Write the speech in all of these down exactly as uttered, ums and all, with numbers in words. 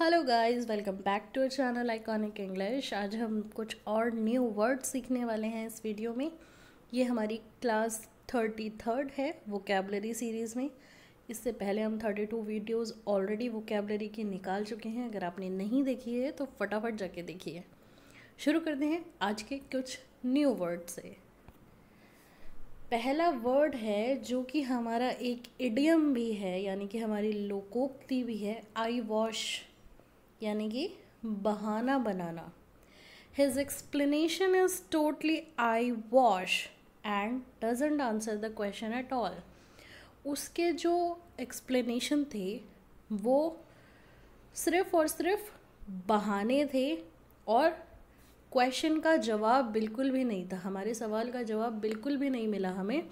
Hello guys, welcome back to our channel iconic English. आज हम कुछ और न्यू वर्ड सीखने वाले हैं इस वीडियो में। ये हमारी क्लास थर्टी थर्ड है वोकेबलरी सीरीज़ में। इससे पहले हम thirty two videos already vocabulary की निकाल चुके हैं। अगर आपने नहीं देखी है तो फटाफट जाके देखिए। शुरू करते हैं आज के कुछ न्यू वर्ड से। पहला वर्ड है जो कि हमारा एक इडियम भी है, यानी कि हमारी लोकोक्ति भी है, आई वॉश, यानी कि बहाना बनाना। His explanation is totally eye wash and doesn't answer the question at all. उसके जो एक्सप्लेनेशन थे वो सिर्फ और सिर्फ बहाने थे और क्वेश्चन का जवाब बिल्कुल भी नहीं था। हमारे सवाल का जवाब बिल्कुल भी नहीं मिला हमें।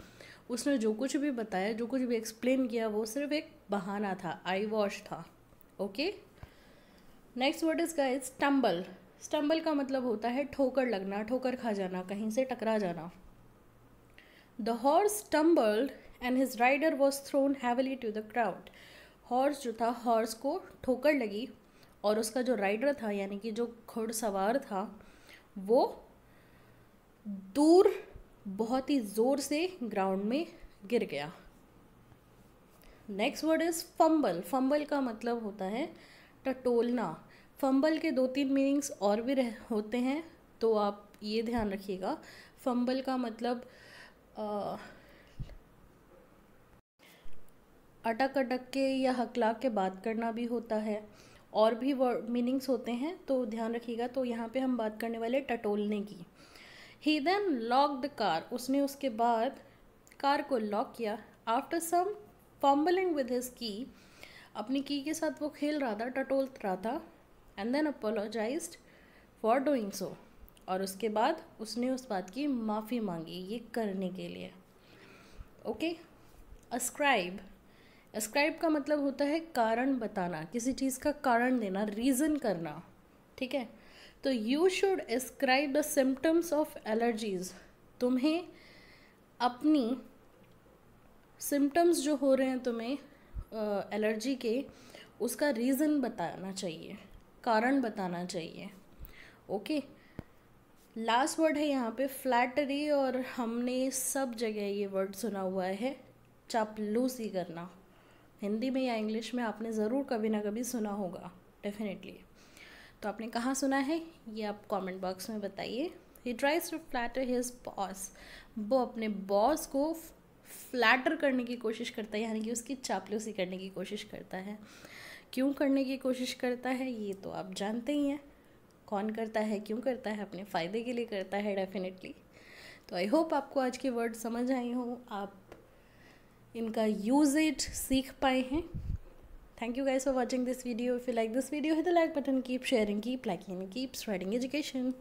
उसने जो कुछ भी बताया, जो कुछ भी एक्सप्लेन किया, वो सिर्फ एक बहाना था, आई वॉश था। Okay, next word is guys stumble. Stumble का मतलब होता है ठोकर लगना, ठोकर खा जाना, कहीं से टकरा जाना। The horse stumbled and his rider was thrown heavily to the crowd. Horse जो था, हॉर्स को ठोकर लगी और उसका जो राइडर था, यानी कि जो घुड़सवार था, वो दूर बहुत ही ज़ोर से ग्राउंड में गिर गया। Next word is fumble. Fumble का मतलब होता है टटोलना। फंबल के दो तीन मीनिंग्स और भी रह होते हैं, तो आप ये ध्यान रखिएगा। फंबल का मतलब आ, अटक अटक के या हकला के बात करना भी होता है, और भी वर्ड मीनिंग्स होते हैं, तो ध्यान रखिएगा। तो यहाँ पे हम बात करने वाले टटोलने की। He then lock the car, उसने उसके बाद कार को लॉक किया। After some fumbling with his key, अपनी की के साथ वो खेल रहा था, टटोल रहा था। And then apologised for doing so, और उसके बाद उसने उस बात की माफ़ी मांगी ये करने के लिए। Okay, ascribe. एस्क्राइब का मतलब होता है कारण बताना, किसी चीज़ का कारण देना, रीज़न करना। ठीक है, तो you should ascribe the symptoms of allergies. तुम्हें अपनी सिम्टम्स जो हो रहे हैं तुम्हें एलर्जी uh, के, उसका रीज़न बताना चाहिए, कारण बताना चाहिए। ओके, लास्ट वर्ड है यहाँ पे फ्लैटरी, और हमने सब जगह ये वर्ड सुना हुआ है, चापलूसी करना। हिंदी में या इंग्लिश में आपने ज़रूर कभी ना कभी सुना होगा, डेफिनेटली। तो आपने कहाँ सुना है ये आप कमेंट बॉक्स में बताइए। He tries to flatter his boss, वो अपने बॉस को फ्लैटर करने की कोशिश करता है, यानी कि उसकी चापलूसी करने की कोशिश करता है। क्यों करने की कोशिश करता है ये तो आप जानते ही हैं, कौन करता है, क्यों करता है, अपने फ़ायदे के लिए करता है, डेफिनेटली। तो आई होप आपको आज के वर्ड समझ आई हो, आप इनका यूजेज सीख पाए हैं। Thank you guys for watching this video. If you like this video, hit the like button, keep sharing, keep liking, keep spreading education.